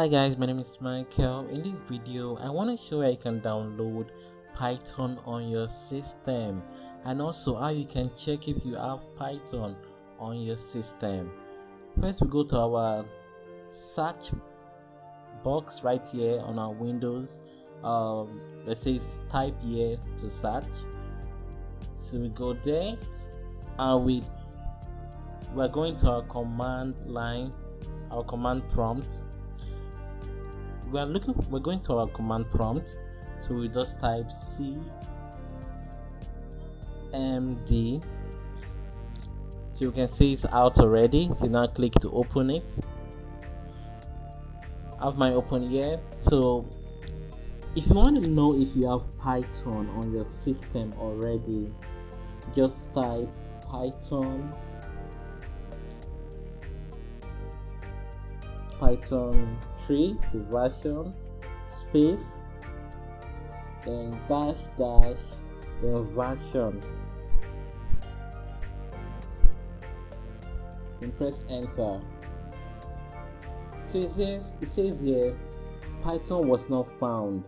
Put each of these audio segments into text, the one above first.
Hi guys, my name is Michael. In this video I want to show how you can download Python on your system and also how you can check if you have Python on your system. First we go to our search box right here on our Windows. Let's say type here to search, so we go there and we're going to our command line, our command prompt. We're going to our command prompt, so we just type cmd. So you can see it's out already, so now click to open it. I have my open here. So if you want to know if you have Python on your system already, just type Python 3 version space then dash dash then version and press enter. So it says here Python was not found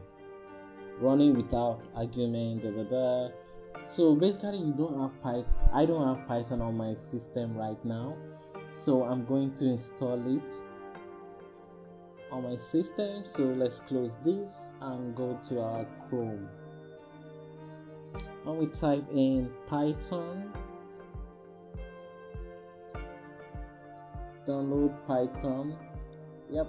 running without argument, da, da, da. So basically you don't have Python. I don't have Python on my system right now, so I'm going to install it on my system. So let's close this and go to our Chrome and we type in Python, download Python. Yep,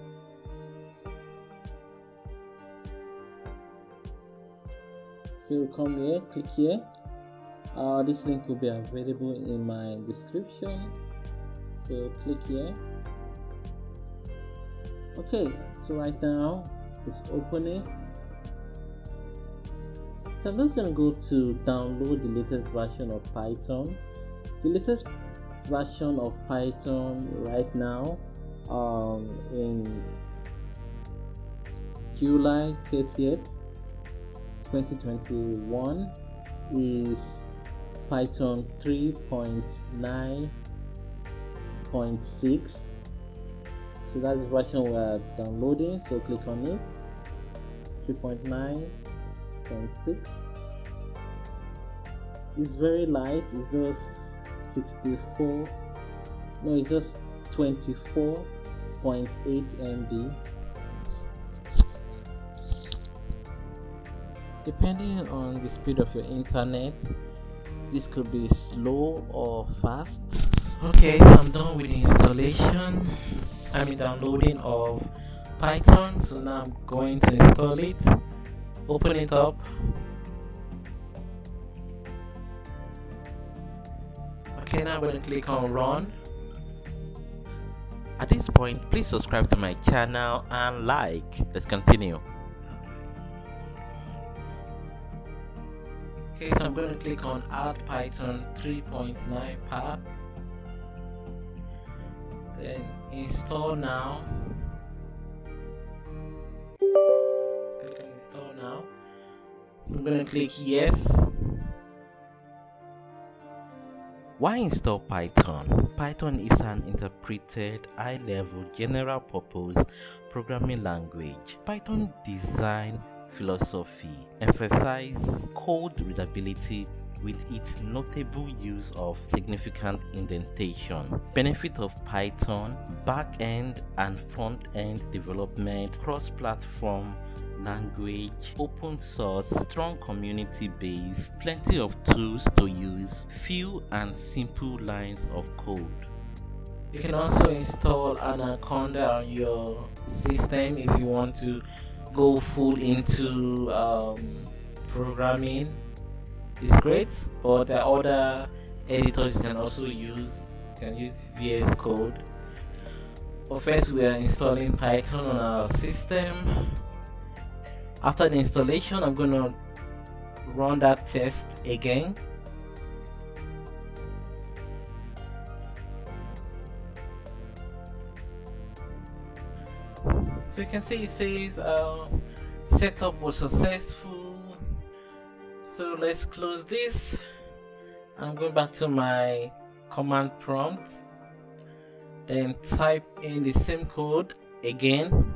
so you come here, click here. This link will be available in my description, so click here. Okay, so right now it's opening. So I'm just gonna go to download the latest version of Python. The latest version of Python right now, in July 30th, 2021, is Python 3.9.6. So that's the version we're downloading, so click on it, 3.9.6. It's very light, it's just 24.8 MB. Depending on the speed of your internet, this could be slow or fast. Okay, so I'm done with the installation. I'm in downloading of Python, so now I'm going to install it. Open it up. Okay, now I'm going to click on run. At this point, please subscribe to my channel and like. Let's continue. Okay, so I'm going to click on add Python 3.9 path. Then install now. Click on install now. So I'm gonna click yes. Why install Python? Python is an interpreted, high-level, general-purpose programming language. Python design philosophy emphasizes code readability with its notable use of significant indentation. Benefit of Python: back-end and front-end development, cross-platform language, open source, strong community base, plenty of tools to use, few and simple lines of code. You can also install Anaconda on your system if you want to go full into programming. It's great, but the other editors you can also use. You can use VS Code. But first we are installing Python on our system. After the installation, I'm gonna run that test again. So you can see it says setup was successful. So let's close this. I'm going back to my command prompt, then type in the same code again.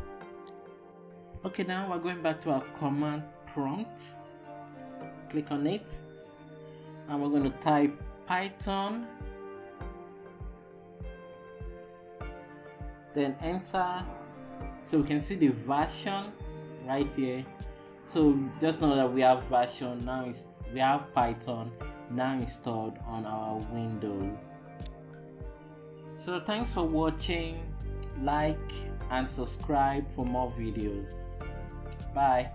Okay, now we're going back to our command prompt. Click on it, and we're going to type Python, then enter. So we can see the version right here. So just know that we have version now. We have Python now installed on our Windows. So thanks for watching. Like and subscribe for more videos. Bye.